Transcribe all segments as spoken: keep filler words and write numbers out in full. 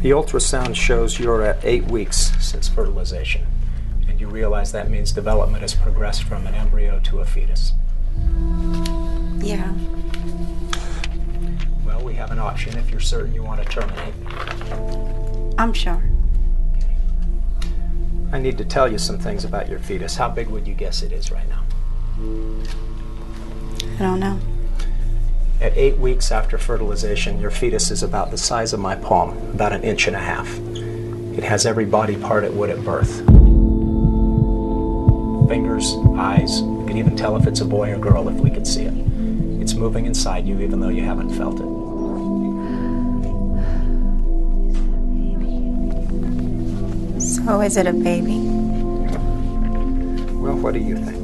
The ultrasound shows you're at eight weeks since fertilization, and you realize that means development has progressed from an embryo to a fetus. Yeah. Well, we have an option if you're certain you want to terminate. I'm sure. Okay. I need to tell you some things about your fetus. How big would you guess it is right now? I don't know. At eight weeks after fertilization, your fetus is about the size of my palm, about an inch and a half. It has every body part it would at birth. Fingers, eyes. We can even tell if it's a boy or girl if we could see it. It's moving inside you even though you haven't felt it. So is it a baby? Well, what do you think?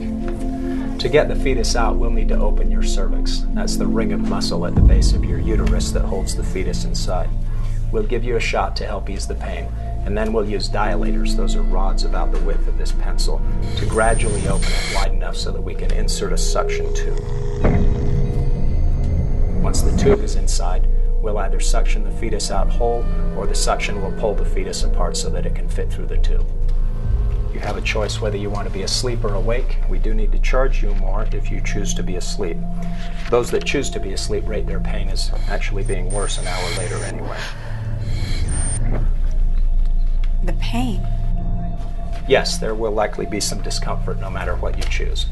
To get the fetus out, we'll need to open your cervix. That's the ring of muscle at the base of your uterus that holds the fetus inside. We'll give you a shot to help ease the pain, and then we'll use dilators, those are rods about the width of this pencil, to gradually open it wide enough so that we can insert a suction tube. Once the tube is inside, we'll either suction the fetus out whole, or the suction will pull the fetus apart so that it can fit through the tube. You have a choice whether you want to be asleep or awake. We do need to charge you more if you choose to be asleep. Those that choose to be asleep rate their pain as actually being worse an hour later anyway. The pain? Yes, there will likely be some discomfort no matter what you choose.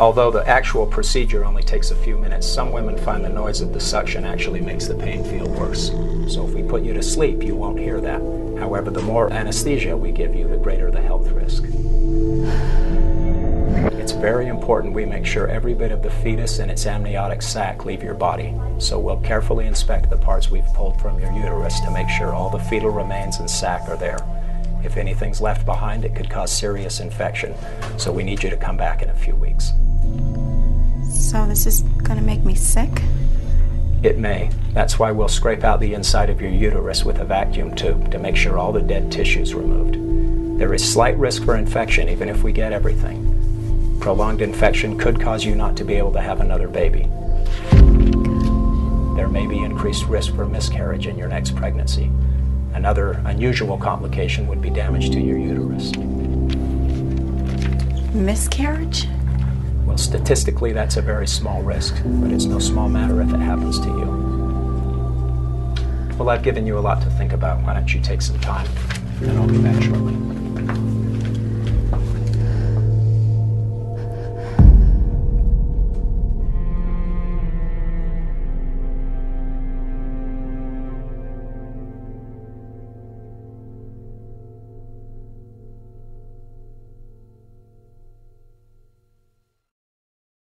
Although the actual procedure only takes a few minutes, some women find the noise of the suction actually makes the pain feel worse. So if we put you to sleep, you won't hear that. However, the more anesthesia we give you, the greater the health risk. It's very important we make sure every bit of the fetus and its amniotic sac leave your body. So we'll carefully inspect the parts we've pulled from your uterus to make sure all the fetal remains and sac are there. If anything's left behind, it could cause serious infection. So we need you to come back in a few weeks. So this is going to make me sick? It may. That's why we'll scrape out the inside of your uterus with a vacuum tube to make sure all the dead tissue's removed. There is slight risk for infection even if we get everything. Prolonged infection could cause you not to be able to have another baby. There may be increased risk for miscarriage in your next pregnancy. Another unusual complication would be damage to your uterus. Miscarriage? Well, statistically, that's a very small risk, but it's no small matter if it happens to you. Well, I've given you a lot to think about. Why don't you take some time, and I'll be back shortly.